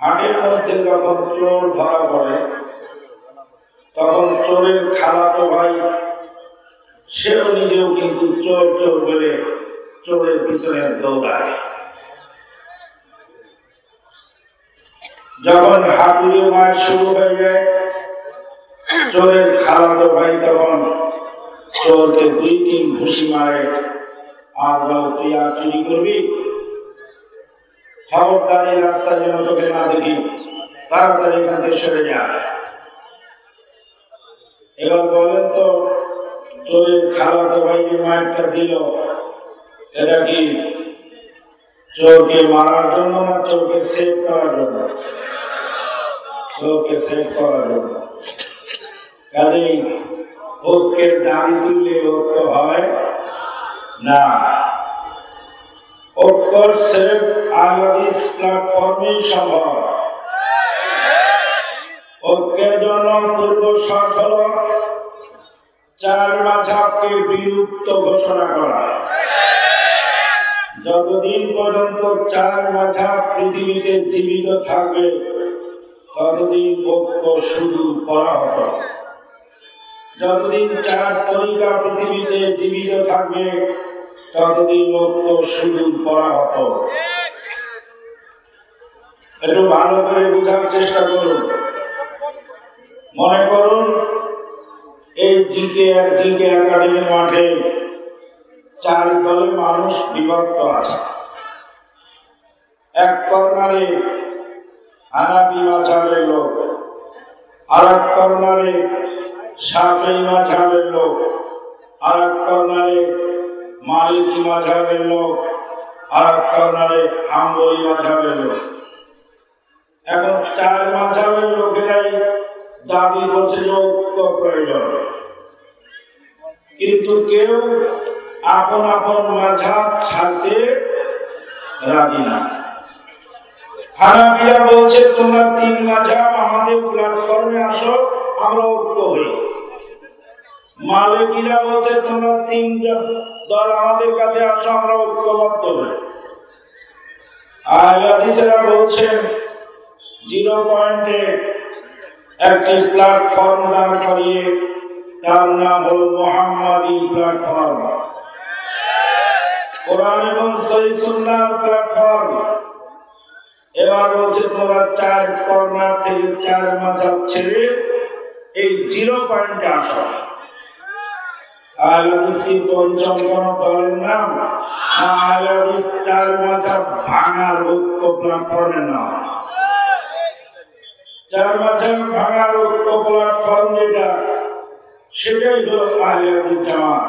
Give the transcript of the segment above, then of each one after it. হাটের মধ্যে যখন চোর ধরা পড়ে তখন চোরের খালাতো ভাই সেও নিজেও কিন্তু চোর চোর বলে চোরের পিছনে দৌড়ায়। যখন হাটুরে মার শুরু হয়ে যায় চোরের খালাতো ভাই তখন চোরকে দুই তিন ঘুষি মারে আর বল তুই আর চুরি করবি, খবরদার এই রাস্তা যেন তোকে না দেখি, তাড়াতাড়ি এখান থেকে সরে যা। এবার বলেন তো চোরের খালাতো ভাইকে মারটা দিল, এটা কি চোরকে মারার জন্য না চোরকে সেভ করার জন্য? চোরকে সেভ করার জন্য। কাজেই ঐক্যের দাবি তুললে ঐক্য হয় না। ঐক্যর সেভ আহলাদিস প্ল্যাটফর্মেই সম্ভব। ঐক্যের জন্য পূর্ব শর্ত হল চার মাঝহাবকে বিলুপ্ত ঘোষণা করা। যতদিন পর্যন্ত চার মাঝহাব পৃথিবীতে জীবিত থাকবে ততদিন ঐক্য শুধু পরাহত। যতদিন চার তরিকা পৃথিবীতে জীবিত থাকবে ততদিন ঐক্য শুধু পরাহত। একটু ভালো করে বোঝার চেষ্টা করুন। মনে করুন এই জিকে একাডেমির মাঠে চার দলে মানুষ বিভক্ত আছে। এক কর্নারে হানাফি মাযহাবের লোক, আর এক কর্নারে শাফেঈ মাযহাবের লোক, আর এক কর্নারে মালিকি মাযহাবের লোক, আর এক কর্নারে হাম্বলি মাযহাবের লোক। এখন চার মাযহাবের লোকেরাই দাবি করছে যে ঐক্য প্রয়োজন, কিন্তু কেউ আপন আপন মাযহাব ছাড়তে রাজি না। হানাফিরা বলছে তোমরা তিন মাযহাব আমাদের প্ল্যাটফর্মে আসো, আমরা ঐক্য হই। মালিকিরা বলছে তোমরা তিন দল আমাদের কাছে আসো, আমরা ঐক্যবদ্ধ হই। আহলে হাদিসরা বলছে জিরো পয়েন্টে একটি প্ল্যাটফর্ম দাঁড় করিয়ে তার নাম হল মুহাম্মাদি প্ল্যাটফর্ম। কোরআন এবং সহিহ সুন্নাহর প্ল্যাটফর্ম। এবার বলছে তোমরা চার কর্নার থেকে চার মাঝহাব ছেড়ে এই জিরো পয়েন্টে আসো। আহলে হাদিস পঞ্চম কোন দলের নাম? আহলে হাদিস চার মাঝহাব ভাঙার ঐক্য প্ল্যাটফর্মের নাম। চার মাঝহাব ভাঙার ঐক্য প্ল্যাটফর্ম যেটা, সেটাই হলো আহলে হাদিস জামাত।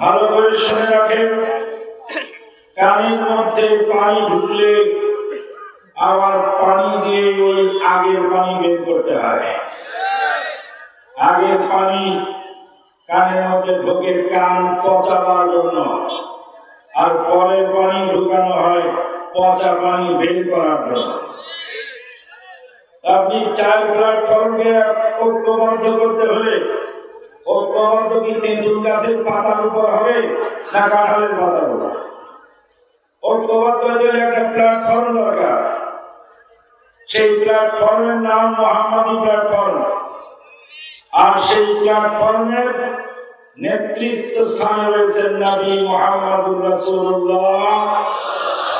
ভালো করে শুনে রাখেন, কানের মধ্যে পানি ঢুকলে আবার পানি দিয়ে ওই আগের পানি বের করতে হয়। আগের পানি কানের মধ্যে ঢোকে কান পচাবার জন্য, আর পরের পানি ঢুকানো হয় পচা পানি বের করার জন্য। আপনি চার প্ল্যাটফর্মে ঐক্যবদ্ধ করতে হলে ঐক্যবদ্ধ কি তেঁতুল গাছের পাতার উপর হবে না কাঁঠালের পাতার উপর? ঐক্যবদ্ধ হতে হলে একটা প্ল্যাটফর্ম দরকার। সেই প্ল্যাটফর্মের নাম মুহাম্মাদি প্ল্যাটফর্ম। আর সেই প্ল্যাটফর্মের নেতৃত্ব স্থানে রয়েছে নবী মুহাম্মদুর রাসূলুল্লাহ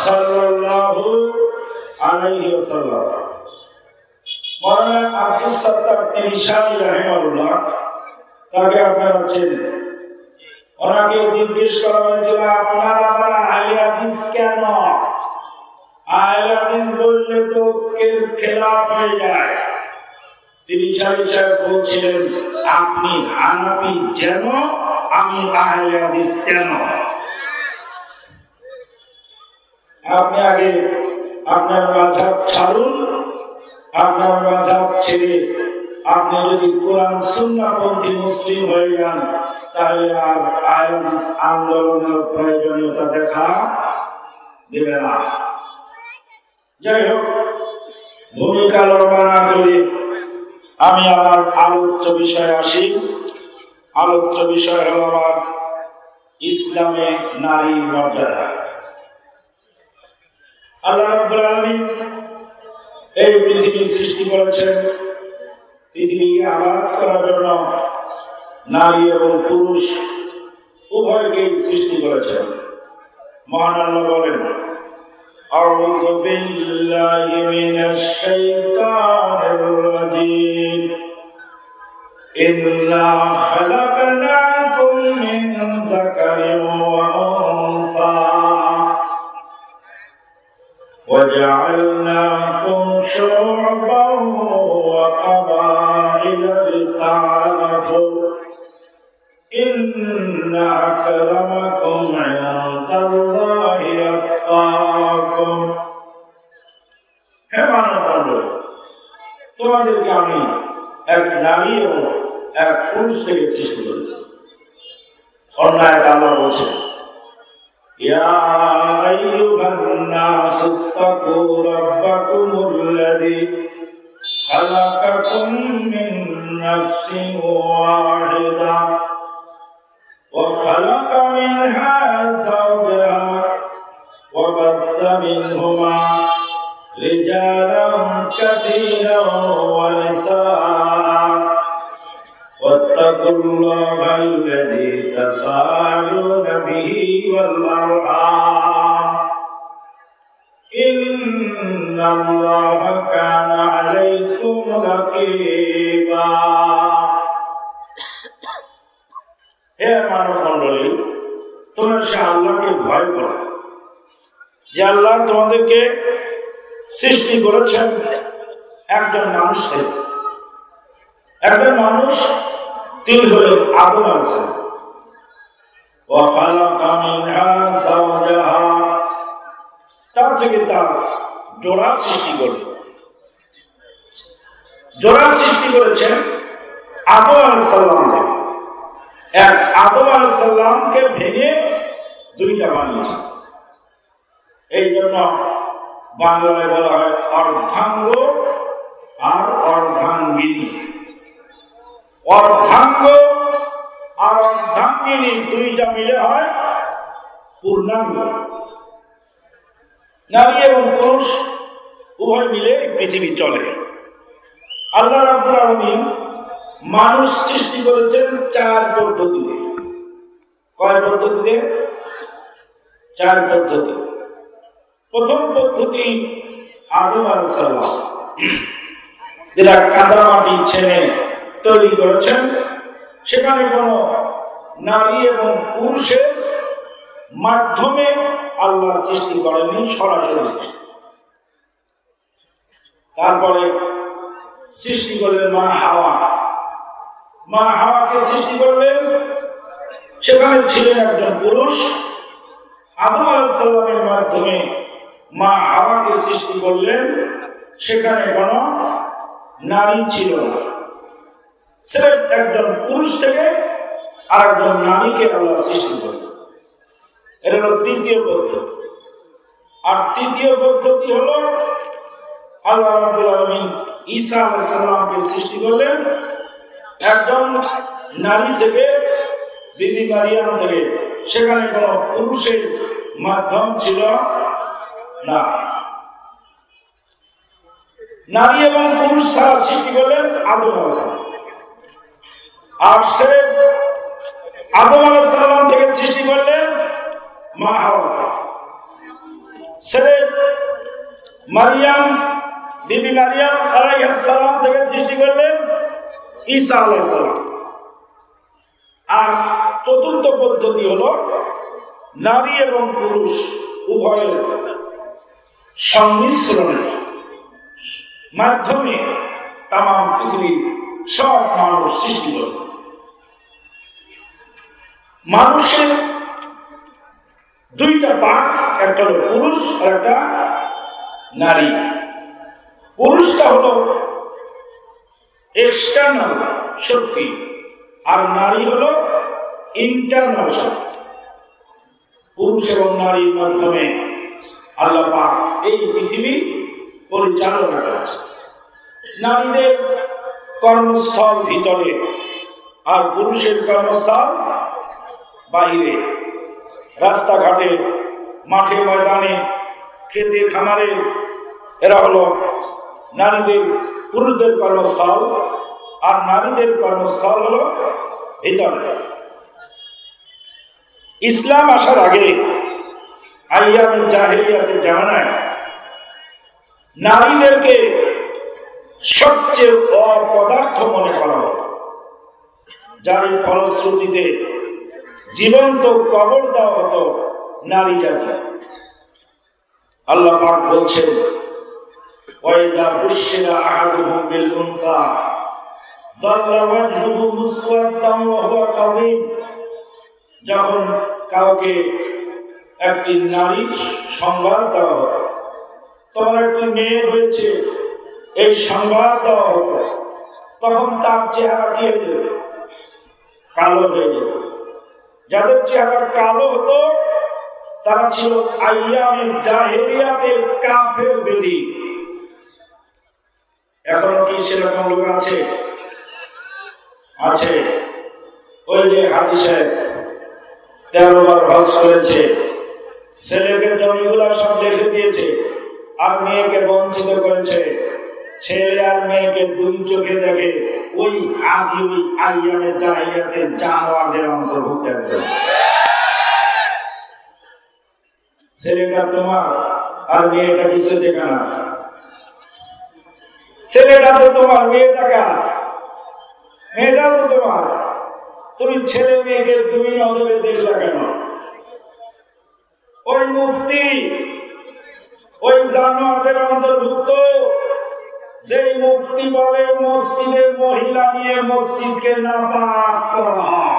সাল্লাল্লাহু আলাইহি ওয়াসাল্লাম। মাওলানা আব্দুস সাত্তার তিরিশানি রাহিমাহুল্লাহ, তাকে আপনারা চেনেন। ওনাকে জিজ্ঞেস করা হয়েছিল আপনারা আবার আহলে হাদিস কেন? আহলে হাদিস বললে তো ঐক্যের খেলাফ হয়ে যায়। তিরিশানি সাহেব বলছিলেন আপনি হানাফি যেন, আমি আহলে হাদিস তেন। আপনি আগে আপনার মাঝহাব ছাড়ুন। আপনার মাঝহাব ছেড়ে আপনি যদি কোরআন সুন্নাহপন্থী মুসলিম হয়ে যান তাহলে আর আহলে হাদিস আন্দোলনের প্রয়োজনীয়তা দেখা দেবে না। যাই হোক, ভূমিকা লম্বা না করে আমি আমার আলোচ্য বিষয়ে আসি। আলোচ্য বিষয় হল আমার ইসলামে নারীর মর্যাদা। আল্লাহ রাব্বুল আলামিন এই পৃথিবী সৃষ্টি করেছেন, পৃথিবীকে আবাদ করার জন্য নারী এবং পুরুষ উভয়কে সৃষ্টি করেছেন। মহান আল্লাহ বলেন, আউযু বিল্লাহি মিনাশ শাইতানির রাজীম, ইন্না খালাকনাকুম মিন যাকারিন ওয়া উনসা ওয়া জাআলনাকুম শু'বান ওয়া কাবাইলা লিতা'আরাফু ইন্না আকরামাকুম ইনদাল্লাহি আতকাকুম। হে মানবগণ, তোমাদেরকে আমি এক নারী এবং এক পুরুষ থেকে সৃষ্টি করেছি। অন্যায় আল্লাহ বলছেন, ইয়া আইয়ুহান নাসু তাকু রাব্বাকুমুল্লাযী খালাকাকুম মিন নাফসিন ওয়াহিদা ওয়া খালাকা মিনহা যাওজাহা ওয়া বাসসা মিনহুমা রিজালান কাসীরান ওয়া নিসাআ واتقوا الله الذي تساءلون به والأرحام إن الله كان عليكم رقيبا. হে মানবমণ্ডলী, তোমরা সে আল্লাহকে ভয় করো যে আল্লাহ তোমাদেরকে সৃষ্টি করেছেন একজন মানুষ থেকে। একজন মানুষ তিনি হলেন আদম আলাইহিস সালাম। তার থেকে তার জোড়া সৃষ্টি করলেন। জোড়া সৃষ্টি করেছেন আদম আলাইহিস সালাম থেকে। এক আদম আলাইহিস সালামকে ভেঙে দুইটা বানিয়েছেন। এই জন্য বাংলায় বলা হয় অর্ধাঙ্গ আর অর্ধাঙ্গিনী। অর্ধাঙ্গ আর অর্ধাঙ্গিনী দুইটা মিলে হয় পূর্ণাঙ্গ। নারী এবং পুরুষ উভয় মিলে পৃথিবী চলে। আল্লাহ রাব্বুল আলামিন মানুষ সৃষ্টি করেছেন চার পদ্ধতিতে। কয় পদ্ধতিতে? চার পদ্ধতি। প্রথম পদ্ধতি আদম আলাইহিস সালাম, যেটা কাদামাটি ছেনে তৈরি করেছেন। সেখানে কোন নারী এবং পুরুষের মাধ্যমে আল্লাহ সৃষ্টি করেননি, সরাসরি সৃষ্টি। তারপরে সৃষ্টি করলেন মা হাওয়া। মা হাওয়াকে সৃষ্টি করলেন, সেখানে ছিলেন একজন পুরুষ। আদম আলাইহিস সালামের মাধ্যমে মা হাওয়াকে সৃষ্টি করলেন, সেখানে কোন নারী ছিল না। সেটা একজন পুরুষ থেকে আর একজন নারীকে আল্লাহ সৃষ্টি করল। এটা হল দ্বিতীয় পদ্ধতি। আর তৃতীয় পদ্ধতি হল আল্লাহ রাব্বুল আলামিন ঈসা আলাইহিস সালামকে সৃষ্টি করলেন একজন নারী থেকে, বিবি মারিয়াম থেকে। সেখানে কোনো পুরুষের মাধ্যম ছিল না। নারী এবং পুরুষ ছাড়া সৃষ্টি করলেন আদম আলাইহিস সালাম। আর সে আদম আলাইহিস সালাম থেকে সৃষ্টি করলেন মা হাওয়াকে। সে মারিয়াম, বিবি মারিয়াম আলাইহিস সালাম থেকে সৃষ্টি করলেন ঈসা আলাইহিস সালাম। আর চতুর্থ পদ্ধতি হলো নারী এবং পুরুষ উভয়ের সংমিশ্রণের মাধ্যমে তামাম পৃথিবীর সব মানুষ সৃষ্টি করলেন। মানুষের দুইটা ভাগ, একটা হলো পুরুষ আর একটা নারী। পুরুষটা হলো এক্সটার্নাল শক্তি, আর নারী হলো ইন্টারনাল শক্তি। পুরুষ এবং নারীর মাধ্যমে আল্লাহ পাক এই পৃথিবী পরিচালনা করেছে। নারীদের কর্মস্থল ভিতরে আর পুরুষের কর্মস্থল বাইরে। রাস্তাঘাটে, মাঠে ময়দানে, খেতে খামারে এরা হলো নারীদের পুরুষদের কর্মস্থল, আর নারীদের কর্মস্থল হলো ভিতরে। ইসলাম আসার আগে আইয়ামে জাহেলিয়াতের জামানায় নারীদেরকে সবচেয়ে অপদার্থ মনে করা হতো, যার ফলশ্রুতিতে জীবন্ত কবর দেওয়া হতো নারী জাতি। আল্লাহ পাক বলছেন, ওয়াইদা বুশিরা আহাদুহুম বিল উনসা দাল্লা ওয়াজহুহু মুসওয়াদান ওয়া হুয়া কাযীম। যখন কাউকে একটি নারীর সংবাদ দেওয়া হতো, তোমার একটি মেয়ে হয়েছে এই সংবাদ দেওয়া হতো, তখন তার চেহারা কি হয়ে যেত? কালো হয়ে যেত। যাদের চেহারা কালো হতো তারা ছিল আইয়ামে জাহেলিয়াতের কাফের বেদী। এখনো কি সেরকম লোক আছে? আছে। ওই যে হাজি সাহেব 13 বার হজ করেছে, ছেলেকে জমিগুলা সব রেখে দিয়েছে আর মেয়েকে বঞ্চিত করেছে, ছেলে আর মেয়েকে দুই চোখে দেখে, ওই হাজি ওই আইয়ামে জাহেলিয়াতের জানোয়ারদের অন্তর্ভুক্ত। ছেলেটা তোমার আর মেয়েটা কিছু দেখা না, ছেলেটা তো তোমার মেয়েটা কার, মেয়েটা তো তোমার, তুমি ছেলে মেয়েকে দুই নজরে দেখলা কেন? ওই মুফতি ওই জানোয়ারদের অন্তর্ভুক্ত, যেই মুফতি বলে মসজিদে মহিলা নিয়ে মসজিদকে নাপাক করা হয়।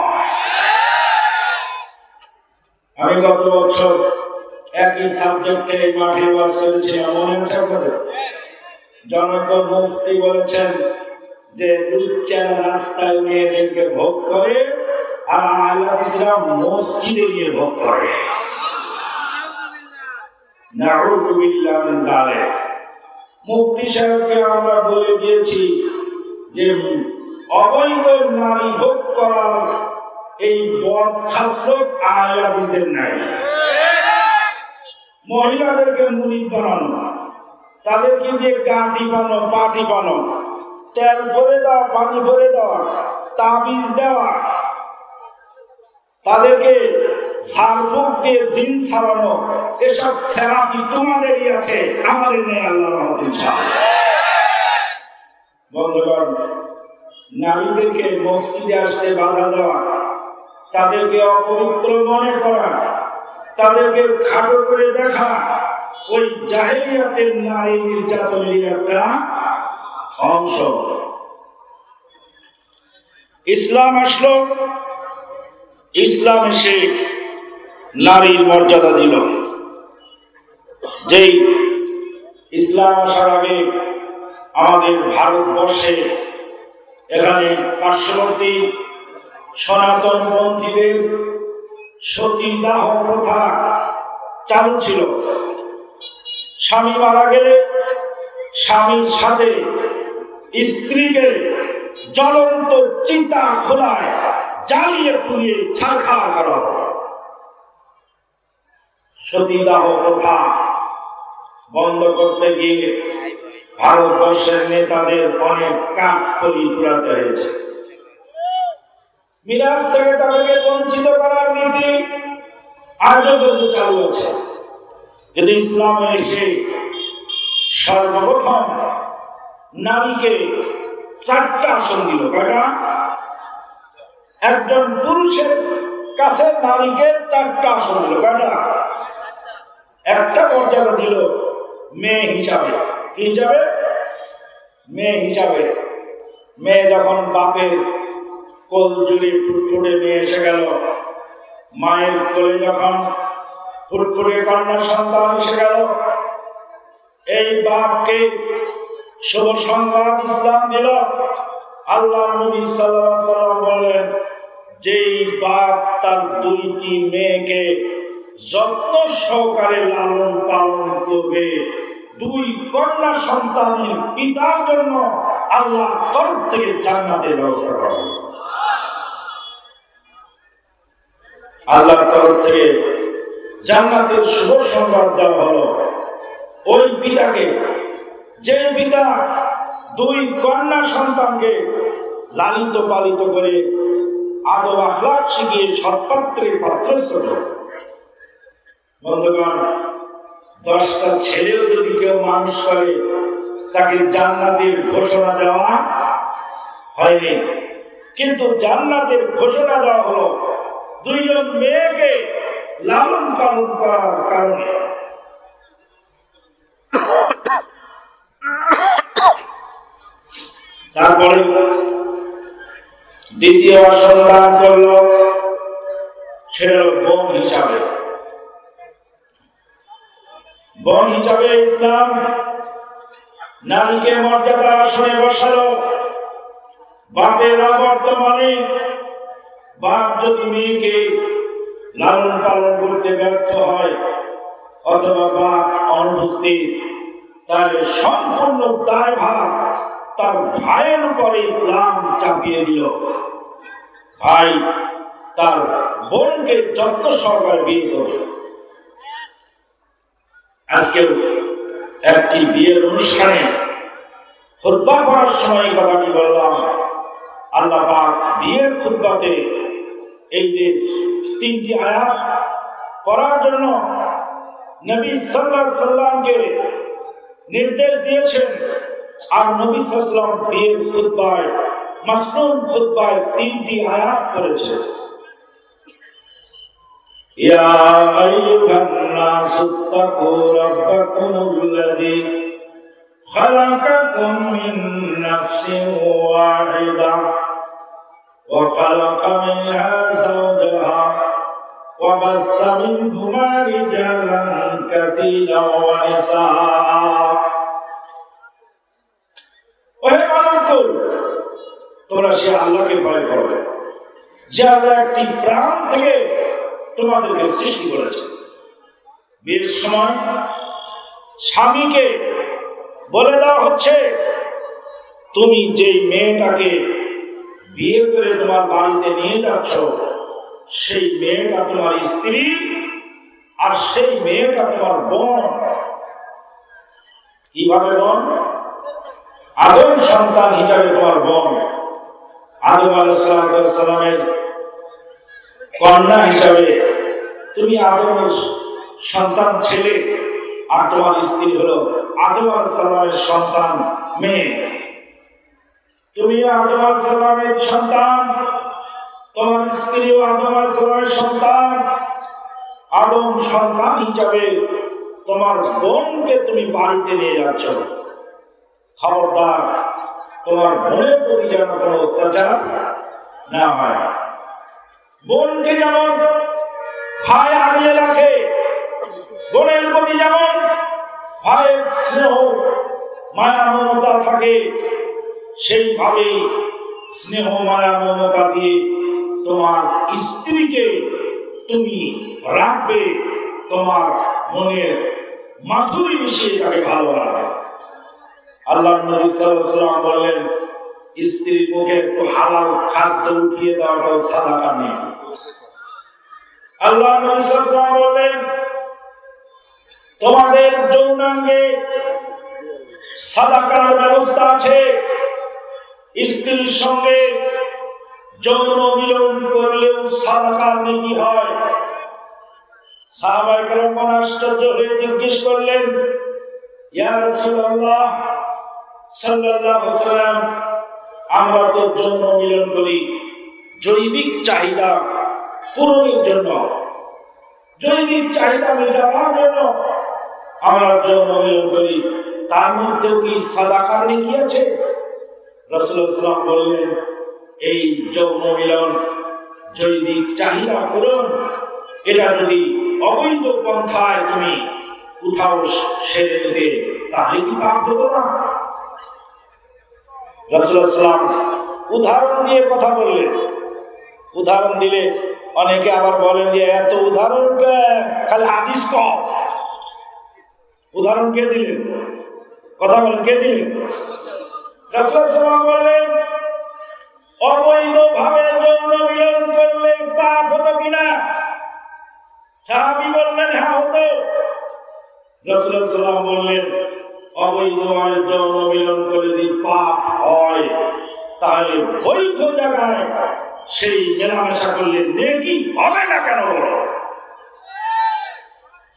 আমি গত বছর একই সাবজেক্টে মাঠে ওয়াজ করেছিলাম, মনে আছে আপনাদের? জনক মুফতি বলেছেন যে লুচ্চারা রাস্তায় মেয়েদেরকে ভোগ করে আর আহলে হাদিসরা মসজিদে নিয়ে ভোগ করে। নাউযু বিল্লাহি মিন যালিক। মুফতি সাহেবকে আমরা বলে দিয়েছি যে অবৈধ নারী ভোগ করার এই বদ খাসলত আহলে হাদিসদের নাই। মহিলাদেরকে মুরিদ বানানো, তাদেরকে দিয়ে গা টিপানো, পা টিপানো, তেল ভরে দেওয়া, পানি ভরে দেওয়া, তাবিজ দেওয়া, তাদেরকে সারফুক দিয়ে জিন ছাড়ানো, এসব থেরাপি তোমাদেরই আছে, আমাদের নেই। আল্লাহর রহমতে ইনশাআল্লাহ। বন্ধুগণ, নারীদেরকে মসজিদে আসতে বাধা দেওয়া, তাদেরকে অপবিত্র মনে করা, তাদেরকে খাটো করে দেখা, ওই জাহেলিয়াতের নারী নির্যাতনের একটা অংশ। ইসলাম আসলো, ইসলাম এসে নারীর মর্যাদা দিল। যেই ইসলাম আসার আগে আমাদের ভারতবর্ষে এখানে পার্শ্ববর্তী সনাতন পন্থীদের সতী দাহ প্রথা চালু ছিল। স্বামী মারা গেলে স্বামীর সাথে স্ত্রীকে জ্বলন্ত চিতা খোলায় জ্বালিয়ে পুড়িয়ে ছারখার করা হতো। সতী দাহ প্রথা বন্ধ করতে গিয়ে ভারতবর্ষের নেতাদের অনেক কাঠখড়ি পুরাতে হয়েছে। মিরাজ থেকে তাদেরকে বঞ্চিত করার নীতি আজও কিন্তু চালু আছে। যদি ইসলামে এসে সর্বপ্রথম নারীকে 4টা আসন দিল, কয়টা? একজন পুরুষের কাছে নারীকে 4টা আসন দিল, কয়টা? একটা মর্যাদা দিল মেয়ে হিসাবে। কি হিসাবে? মেয়ে হিসাবে। মেয়ে যখন বাপের কোল জুড়ে ফুটফুটে মেয়ে এসে গেল, মায়ের কোলে যখন ফুটফুটে কন্যা সন্তান এসে গেল, এই বাপকে শুভ সংবাদ ইসলাম দিল। আল্লাহর নবী সাল্লাল্লাহু আলাইহি ওয়াসাল্লাম বললেন, যেই বাপ তার 2টি মেয়েকে যত্ন সহকারে লালন পালন করবে, 2 কন্যা সন্তানের পিতার জন্য আল্লাহর তরফ থেকে জান্নাতের ব্যবস্থা করা হবে। আল্লাহর তরফ থেকে জান্নাতের শুভ সংবাদ দেওয়া হলো। ওই পিতাকে, যে পিতা দুই কন্যা সন্তানকে লালিত পালিত করে আদব আখলাক শিখিয়ে সর্বত্রে পাত্রস্থ করে। বন্ধুগণ, 10টা ছেলেও যদি কেউ মানুষ করে তাকে জান্নাতের ঘোষণা দেওয়া হয়নি, কিন্তু জান্নাতের ঘোষণা দেওয়া হলো দুইজন মেয়েকে লালন পালন করার কারণে। তারপরে দ্বিতীয় সন্তান করল, সেটা বোন হিসাবে। বোন হিসাবে ইসলাম নারীকে মর্যাদার আসনে বসালো। বাপের অবর্তমানে বাপ যদি মেয়েকে লালন পালন করতে ব্যর্থ হয় অথবা বাপ অনুপস্থিত, তাহলে সম্পূর্ণ দায়ভার তার ভাইয়ের উপরে ইসলাম চাপিয়ে দিল। ভাই তার বোনকে যত্ন সহকারে বিয়ে করবে। আজকে একটি বিয়ের অনুষ্ঠানে খুতবা পড়ার সময় কথাটি বললাম। আল্লাহ পাক বিয়ের খুতবাতে এই যে 3টি আয়াত পড়ার জন্য নবী সাল্লাল্লাহু আলাইহি সাল্লামকে নির্দেশ দিয়েছেন, আর নবী সাল্লাল্লাহু আলাইহি সাল্লাম বিয়ের খুতবায়, মাসনুন খুতবায় 3টি আয়াত পড়েছেন। ইয়া আইয়ুহান্নাসু তাকু রাব্বাকুমুল্লাযী খালাকাকুম মিন নাফসিন ওয়াহিদা ওয়া খালাকা মিনহা যাওজাহা ওয়া বাসসা মিনহুমা রিজালান কাসীরা ওয়া নিসাআ। ওহে মানবকুল, তোমরা সে আল্লাহকে ভয় করবে যে আল্লাহ একটি প্রাণ থেকে তোমাদেরকে সৃষ্টি করেছে। বিয়ের সময় স্বামীকে বলে দেওয়া হচ্ছে, তুমি যেই মেয়েটাকে বিয়ে করে তোমার বাড়িতে নিয়ে যাচ্ছ সেই মেয়েটা তোমার স্ত্রী, আর সেই মেয়েটা তোমার বোন। কিভাবে বোন? আদম সন্তান হিসাবে তোমার বোন, আদম আলাইহিস সালামের কন্যা হিসাবে তুমি আদমের সন্তান ছেলে, আর তোমার স্ত্রী হলো আদম আলাইহিস সালামের সন্তান মেয়ে। তুমি আদম আলাইহিস সালামের সন্তান, তোমার স্ত্রীও আদম আলাইহিস সালামের সন্তান। আদম সন্তান হিসাবে তোমার বোনকে তুমি বাড়িতে নিয়ে যাচ্ছ। খবরদার, তোমার বোনের প্রতি যেন কোনো অত্যাচার না হয়। বোনকে যেমন ভাই আগলে রাখে, বোনের প্রতি যেমন ভাইয়ের স্নেহ মায়া মমতা থাকে, সেইভাবেই স্নেহ মায়া মমতা দিয়ে তোমার স্ত্রীকে তুমি রাখবে, তোমার মনের মাধুরী মিশিয়ে তাকে ভালো রাখবে। আল্লাহ নবী সাল্লাল্লাহু আলাইহি ওয়াসাল্লাম বললেন, স্ত্রীর মুখে একটু হালাল খাদ্য উঠিয়ে দেওয়াটাও সাদাকা নেকি। আল্লাহ নবী সাল্লাল্লাহু আলাইহি ওয়াসাল্লাম বললেন, তোমাদের যৌনাঙ্গে সাদাকার ব্যবস্থা আছে, স্ত্রীর সঙ্গে যৌন মিলন করলেও সাদাকার নেকি হয়। সাহাবায়ে কেরাম আশ্চর্য হয়ে জিজ্ঞেস করলেন, ইয়া রাসূলুল্লাহ সাল্লাল্লাহু আলাইহি ওয়াসাল্লাম, আমরা তো যৌন মিলন করি জৈবিক চাহিদা পূরণের জন্য, জৈবিক চাহিদা মেটানোর জন্য আমরা যৌন মিলন করি, তার মধ্যেও কি সাদাকার নেকি আছে? রাসূলুল্লাহ সাল্লাল্লাহু আলাইহি ওয়াসাল্লাম বললেন, এই যৌন মিলন জৈবিক চাহিদা পূরণ, এটা যদি অবৈধ পন্থায় তুমি কোথাও সেরে দিতে তাহলে কি পাপ হতো না? রাসূলুল্লাহ সাল্লাম উদাহরণ দিয়ে কথা বললেন। উদাহরণ দিলে অনেকে আবার বলেন যে এত উদাহরণ কেন, খালি হাদিস কম। উদাহরণ কে দিলেন? কথা বলেন, কে দিলেন? রাসূলুল্লাহ সাল্লাম বললেন, অবৈধভাবে যৌন মিলন করলে পাপ হতো কিনা? সাহাবী বললেন, হ্যাঁ হতো। রাসূলুল্লাহ বললেন, অবৈধ অনুমিলন করে যদি পাপ হয় তাহলে বৈধ জায়গায় সেই মেলামেশা করলে নেকি হবে না কেন বলো?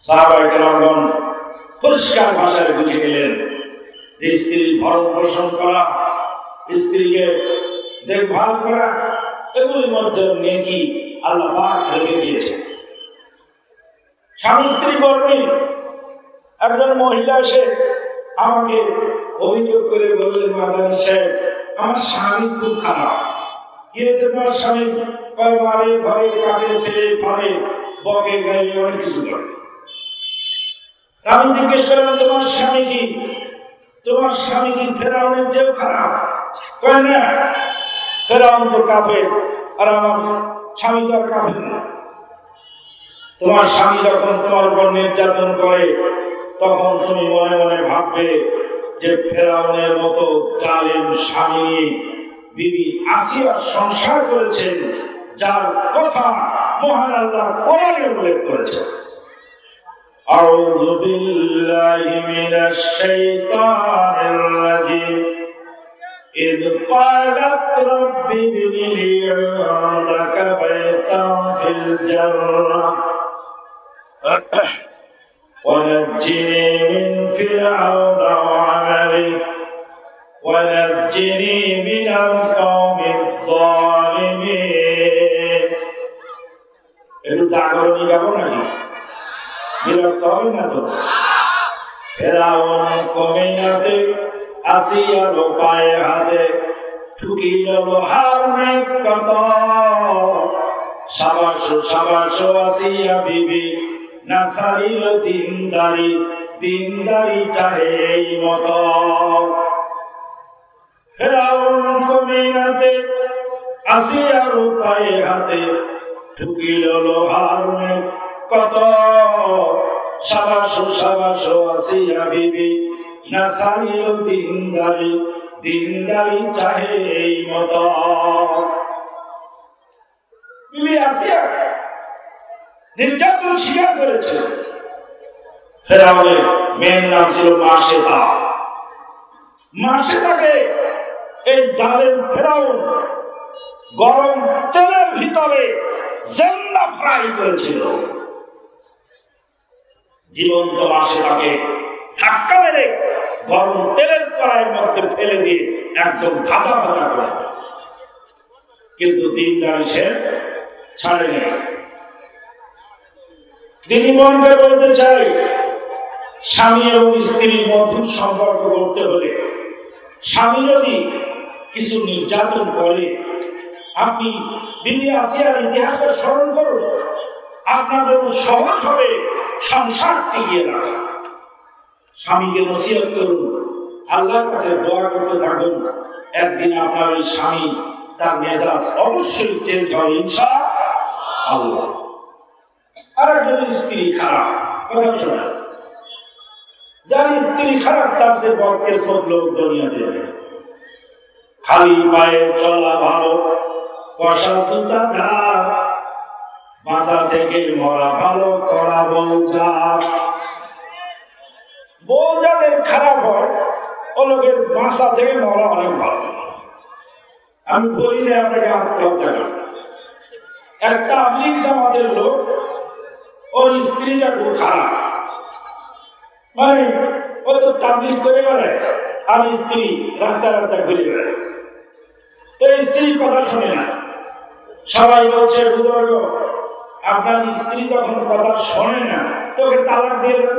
সাহাবায়ে কেরামগণ পরিষ্কার ভাষায় বুঝে গেলেন যে স্ত্রীর ভরণ পোষণ করা, স্ত্রীকে দেখভাল করা, এগুলির মধ্যে নেকি আল্লাহ পাক রেখে দিয়েছে। স্বামী স্ত্রী কর্মী একজন মহিলা এসে আমাকে অভিযোগ করে বললেন, মাদানী সাহেব আমার স্বামী খুব খারাপ। গিয়েছে তোমার স্বামী কয়বারে ধরে কাটে ছেলে ফাঁড়ে বকে গায়ে অনেক কিছু করে। আমি জিজ্ঞেস করলাম তোমার স্বামী কি, তোমার স্বামী কি ফেরাউনের চেয়েও খারাপ? কয় না, ফেরাউন তো কাফের আর আমার স্বামী তো আর কাফের না। তোমার স্বামী যখন তোমার উপর নির্যাতন করে তখন তুমি মনে মনে ভাববে যে ফেরাউনের মতো জালেম স্বামী নিয়ে বিবি আসিয়া সংসার করেছেন, যার কথা মহান আল্লাহ কোরআনে উল্লেখ করেছেন। আউযু বিল্লাহি মিনাশ শাইতানির রাজীম। إذ قالت رب ابن لي عندك بيتا في الجنة ونجني من فرعون وعمله ونجني من القوم الظالمين. একটু জাগরণী গাবো নাকি? বিরক্ত হবে না তো? ফেরাউন কমিনাতে আসিয়া লোপায়ে হাতে ঠুকিল লোহার মেঘ কত। সাবাসো সাবাসো আসিয়া বিবি না সারিল দিনদারি, দিনদারি চাহে এই মত। ফেরাউন কমিনাতে আসিয়া লোপায়ে হাতে ঠুকিল লোহার মেঘ কত। সাবাসো সাবাসো আসিয়া বিবি না সারিল দিনদারি, দিনদারি চাহে এই মত। বিবি আসিয়া নির্যাতন স্বীকার করেছিল। ফেরাউনের মেয়ের নাম ছিল মাশেতা। মাশেতাকে এই জালেম ফেরাউন গরম তেলের ভিতরে জেল্লা ফ্রাই করেছিল। জীবন্ত মাশেতাকে ধাক্কা মেরে গরম তেলের কড়াইয়ের মধ্যে ফেলে দিয়ে একদম ভাজা ভাজা করে, কিন্তু দিনদারি সে ছাড়েনি। তিনি মনকে বলতে চাই, স্বামী এবং স্ত্রীর মধুর সম্পর্ক করতে হলে স্বামী যদি কিছু নির্যাতন করে, আপনি বিবি আসিয়ার ইতিহাসটা স্মরণ করুন, আপনার জন্য সহজ হবে সংসার টিকিয়ে রাখা। স্বামীকে নসিহত করুন, আল্লাহর কাছে দোয়া করতে থাকুন, একদিন আপনার ওই স্বামী তার মেজাজ অবশ্যই চেঞ্জ হবে ইনশাআল্লাহ। আর একজন স্ত্রী খারাপ, কথা শোনা, যার স্ত্রী খারাপ তার সে বদকিসমত লোক দুনিয়াতে। খালি পায়ে চলা ভালো, কষা জুতা ঝাড়, বাসা থেকে মরা ভালো, কড়া বৌজা। বৌজাদের খারাপ হয়, ও লোকের বাসা থেকে মরা অনেক ভালো। আমি বলি না আপনাকে আত্মহত্যা করুন। একটা তাবলীগ জামাতের লোক, ওর স্ত্রীটা খুব খারাপ, মানে ও তো তাবলীগ করে বেড়ায় আর স্ত্রী রাস্তায় রাস্তায় ঘুরে বেড়ায়। তো স্ত্রীর কথা শোনে না। সবাই বলছে, বুজুর্গ আপনার স্ত্রী যখন কথা শোনে না তোকে তালাক দিয়ে দেন।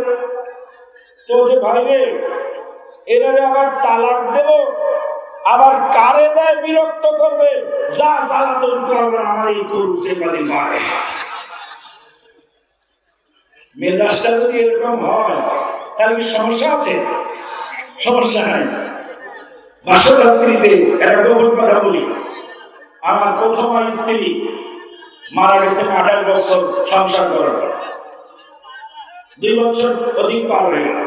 তো বলছে, ভাই রে এবারে আবার তালাক দেব, আবার কারে যায় বিরক্ত করবে, যা জ্বালাতন করবে আমার এই করুক সে কদিন পারে। মেজাজটা যদি এরকম হয় তাহলে কি সমস্যা আছে? সমস্যা নাই। বাসরাত্রিতে একটা গোপন কথা বলি, আমার প্রথম স্ত্রী মারা গেছে 28 বছর সংসার করার পর, 2 বছর অধিক পার হয়ে গেল।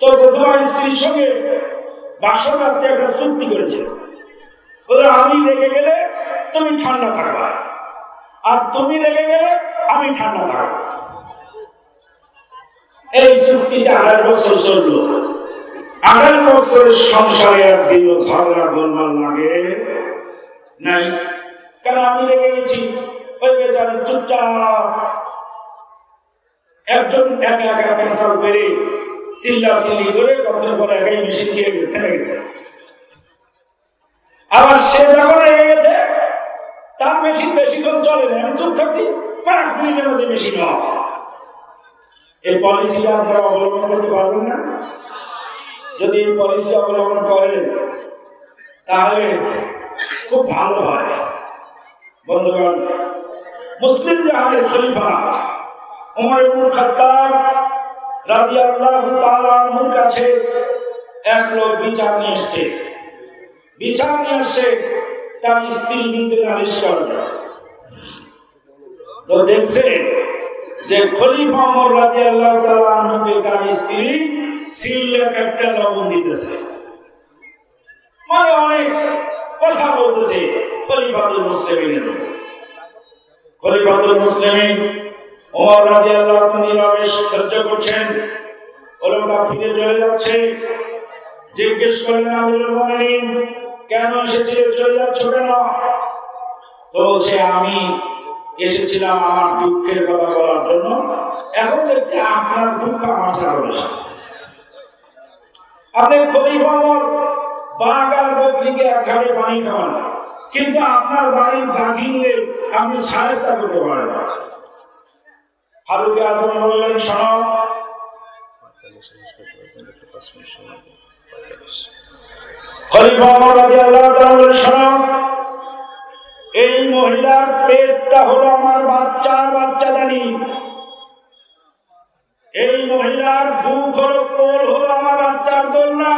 তো প্রথম স্ত্রীর সঙ্গে বাসরাত্রে একটা চুক্তি করেছে, ওরা আমি রেগে গেলে তুমি ঠান্ডা থাকবা, আর তুমি রেগে গেলে আমি ঠান্ডা থাকবো। এই চুক্তিতে ৮.৫ বছর চলল। ৮.৫ বছরের সংসারে একদিনও ঝগড়া গোলমাল লাগে নাই, কারণ আমি রেগে গেছি। ওই বেচারি চুপচাপ একজন একা একা পেশাল বেড়ে চিল্লা চিল্লি করে কতদিন পরে একাই মেশিন গিয়ে গেছে, থেমে গেছে। আবার সে যখন রেগে গেছে তার মেশিন বেশিক্ষণ চলে না, আমি চুপ থাকছি, কয়েক মিনিটের মধ্যে মেশিন হয়। এই পলিসিটা আপনারা অবলম্বন করতে পারবেন না। যদি এই পলিসি অবলম্বন করেন তাহলে খুব ভালো হয়। বন্ধুগণ, মুসলিম জাহানের খলিফা ওমর ইবনে খাত্তাব রাদিয়াল্লাহু তাআলা আনহুর কাছে এক লোক বিচার নিয়ে এসেছে। বিচার নিয়ে এসে তার স্ত্রীর বিরুদ্ধে নালিশ করল। তো দেখছে যে খলিফা ওমর রাদিয়াল্লাহু তাআলা আনহুকে তার স্ত্রী সিল্লা একটা লবণ দিতেছে, মানে অনেক কথা বলতেছে। খলিফাতুল মুসলিমিন ওমর রাদিয়াল্লাহু তাআলা নীরবে সহ্য করছেন। ওলোকটা ফিরে চলে যাচ্ছে। জিজ্ঞেস করলেন, আমিরুল মুমিনিন কেন এসেছিলে, চলে যাচ্ছ কেন? তো বলছে, আমি এসেছিলাম আমার দুঃখের কথা বলার জন্য, এখন দেখছি আপনার দুঃখ আমার সাথে। আপনি খলিফা ওমর বাঘ আর বকরিকে এক ঘাটে পানি খাওয়ান, কিন্তু আপনার বাড়ির বাঘি নিয়ে আপনি সাহায্য করতে পারেন না। ফারুক আযম বললেন, শোনো, খলিফা ওমর রাদিয়াল্লাহু তাআলা বললেন, শোনো, এই মহিলার পেটটা হলো আমার বাচ্চার বাচ্চাদানি, এই মহিলার বুক হলো কোল হলো আমার বাচ্চার দোলনা,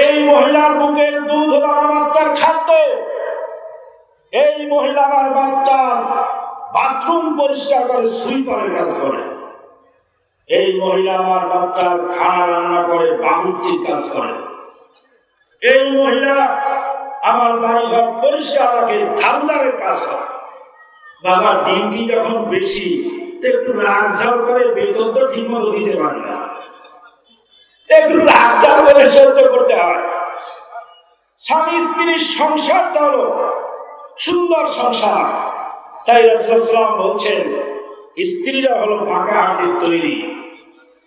এই মহিলার বুকের দুধ হলো আমার বাচ্চার খাদ্য, এই মহিলা আমার বাচ্চার বাথরুম পরিষ্কার করে, সুইপারের কাজ করে, এই মহিলা আমার বাচ্চার খানা রান্না করে, বাবুর্চির কাজ করে, এই মহিলা আমার বাড়িঘর পরিষ্কার রাখে, ঝাড়ুদারের কাজ করে। বাবা, ডিউটি যখন বেশি তো একটু রাগ ঝাল করে, বেতন তো ঠিক মতো দিতে পারে না, একটু রাগ ঝাল করে সহ্য করতে হয়। স্বামী স্ত্রীর সংসারটা হলো সুন্দর সংসার। তাই রাসূলুল্লাহ বলছেন, স্ত্রীরা হলো বাঁকা হাঁটির তৈরি,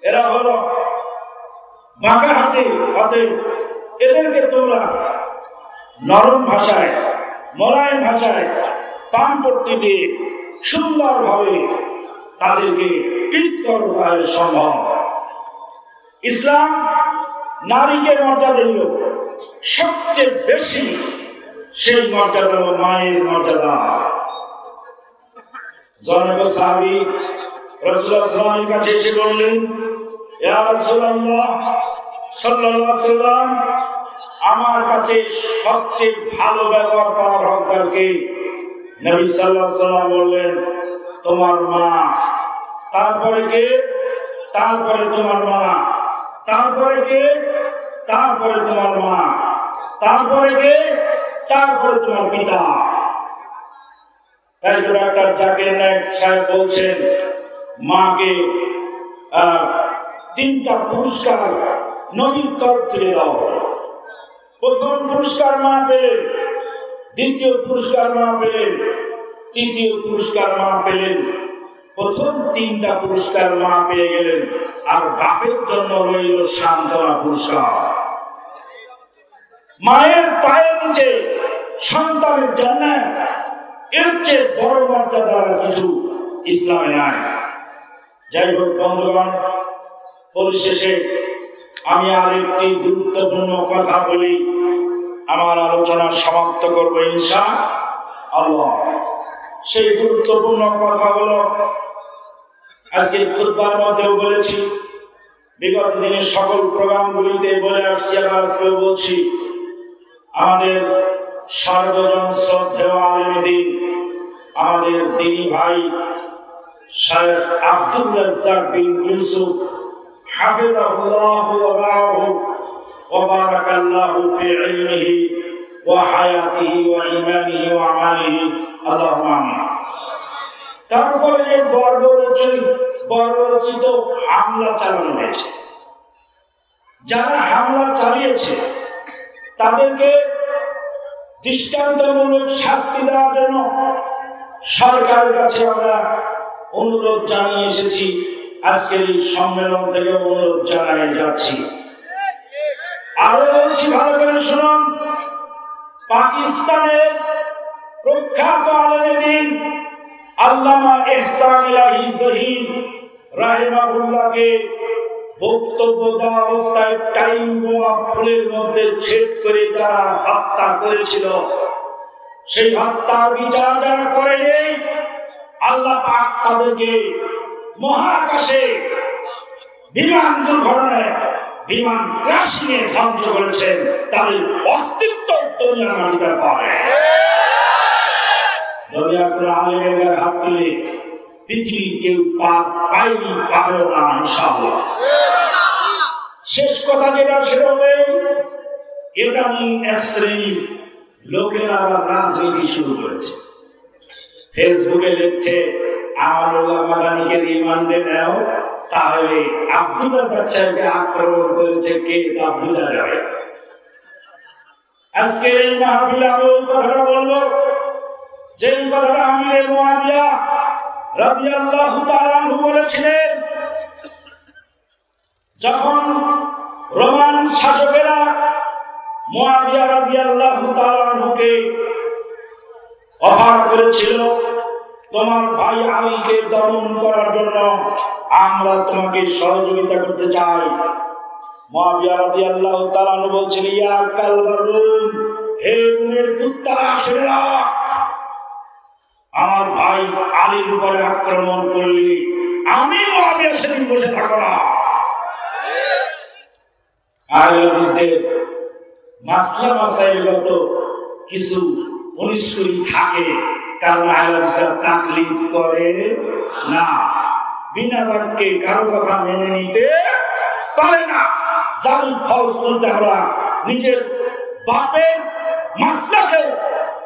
এরা হলো বাঁকা হাঁটি, অতএব এদেরকে তোমরা নরম ভাষায় মোলায়েম ভাষায় পামপট্টি দিয়ে সুন্দরভাবে তাদেরকে পিট করো, তাহলে সম্ভব। ইসলাম নারীকে মর্যাদা দিল, সবচেয়ে বেশি সেই মর্যাদা হলো মায়ের মর্যাদা। জনাব সাহাবী রাসূলুল্লাহ সাল্লাল্লাহু আলাইহি ওয়াসাল্লামের কাছে এসে বললেন, ইয়া রাসূলুল্লাহ সাল্লাল্লাহু আলাইহি ওয়াসাল্লাম, আমার কাছে সবচেয়ে ভালো ব্যবহার পাওয়ার হকদারকে? নবী সাল্লাল্লাহু আলাইহি ওয়াসাল্লাম বললেন, তোমার মা, তারপরে কে? তারপরে তোমার মা, তারপরে কে? তারপরে তোমার মা, তারপরে কে? তারপরে তোমার পিতা। তাই তো ডাক্তার জাকির নায়েক সাহেব বলছেন, মাকে তিনটা পুরস্কার নবীর তরফ থেকে দাও। প্রথম পুরস্কার মা পেলেন, দ্বিতীয় পুরস্কার মা পেলেন, তৃতীয় পুরস্কার মা পেলেন। প্রথম তিনটা পুরস্কার মা পেয়ে গেলেন, আর বাপের জন্য রইল সান্ত্বনা পুরস্কার। মায়ের পায়ের নিচে সন্তানের জান্নাত, এর চেয়ে বড় মর্যাদা কিছু ইসলামে নাই। যাই হোক বন্ধুগণ, পরিশেষে আমি আর একটি গুরুত্বপূর্ণ কথা বলি, আমার আলোচনা সমাপ্ত করবো ইনশাআল্লাহ। সেই গুরুত্বপূর্ণ কথা হলো, আজকে খুতবার মধ্যেও বলেছি, বিগত দিনের সকল প্রোগ্রামগুলিতে বলে আসছি, আবার আজকেও বলছি, আমাদের সর্বজন শ্রদ্ধেয় আলেমে দ্বীন, আমাদের দিনী ভাই শাইখ আব্দুর রাজ্জাক বিন ইউসুফ হাফিজাহুল্লাহ ওয়া রাআহু ওয়া বারাকাল্লাহু ফি ইলমিহি ওয়া হায়াতিহি ওয়া ইমানিহি ওয়া আমালিহি, আল্লাহুম্মা আমিন। তারপরে যে বর্বর চরিত্র বর্বরচিত হামলা চালানো হয়েছে। যারা হামলা চালিয়েছে তাদেরকে দৃষ্টান্তমূলক শাস্তি দেওয়ার জন্য সরকারের কাছে আমরা অনুরোধ জানিয়ে এসেছি, আজকের এই সম্মেলন থেকে অনুরোধ জানিয়ে যাচ্ছি। আরো বলছি, ভালো করে শুনুন, পাকিস্তানের প্রখ্যাত আলেমুদ্দিন আল্লামা ইহসান ইলাহি জহির রাহিমাহুল্লাহকে বক্তব্য দেওয়া অবস্থায় টাইম বোমা ফুলের মধ্যে ছেদ করে যারা হত্যা করেছিল, সেই হত্যার বিচার যারা করেনি, আল্লাহ পাক তাদেরকে মহাকাশে বিমান দুর্ঘটনায় বিমান ক্রাশ নিয়ে ধ্বংস করেছেন। তাদের অস্তিত্ব দুনিয়ার মাটিতে পাবে। যদি আপনারা আলেমের গায়ে হাত তুলে পৃথিবীর কেউ পাইনি, পাবেও না ইনশাআল্লাহ। শেষ কথা যেটা, সেটা এটা নিয়ে এক শ্রেণীর লোকেরা আবার রাজনীতি শুরু করেছে। ফেসবুকে লিখছে, আমানুল্লাহ মাদানিকে রিমান্ডে নেও, তাহলে আব্দুল রাজ্জাক সাহেবকে আক্রমণ করেছে কে তা বোঝা যাবে। আজকে এই মাহফিলে আমি ওই কথাটা বলবো, যেই কথাটা আমিরে মুয়াবিয়া রাদিয়াল্লাহু তাআলা আনহু বলেছিলেন, যখন রোমান শাসকেরা মুয়াবিয়া রাদিয়াল্লাহু তাআলা আনহুকে অফার করেছিল, তোমার ভাই আলীকে দমন করার জন্য আমরা তোমাকে সহযোগিতা করতে চাই। মুয়াবিয়া রাদিয়াল্লাহু তাআলা আনহু বলছিলেন, ইয়া কালবার রুম, হে রুমের কুত্তারা শুনে রাখ, আমার ভাই আলীর উপরে আক্রমণ করলি আমি মুয়াবিয়া সেদিন বসে থাকবো না। মাসলা মাসাইলগত কিছু অনিষ্করি থাকে, কারণ আলেমরা তাকলিদ করে না, বিনা বাক্যে কারো কথা মেনে নিতে পারে না। জামিল ফলস্তুতে আমরা নিজের বাপের মাসলাকে,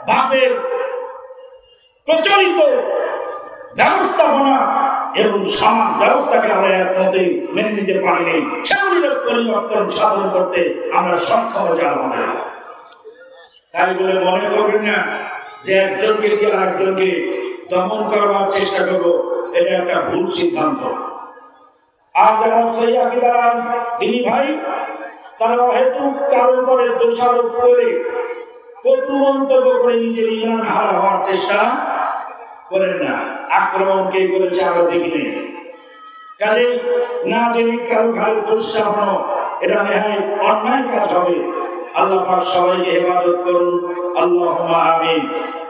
বাপের প্রচলিত ব্যবস্থাপনা এবং সমাজ ব্যবস্থাকে আমরা একমতে মেনে নিতে পারিনি, সেগুলির পরিবর্তন সাধন করতে আমরা সক্ষম হতে। তাই বলে মনে করবেন না যে একজনকে দিয়ে আর একজনকে দমন করবার চেষ্টা করবো, এটা একটা ভুল সিদ্ধান্ত। আর যারা সৈয়াকি দ্বারা দিনী ভাই, তারা হেতু কারো উপরে দোষারোপ করে কটু মন্তব্য করে নিজের ইমান হারা হওয়ার চেষ্টা করেন না। আক্রমণ কে করেছে আমরা দেখিনি, কাজেই না জেনে কারো ঘরে দোষ চাপানো এটা নেহায় অন্যায় কাজ হবে। আল্লাহ পাক সবাইকে হেফাজত করুন। আল্লাহুম্মা আমিন।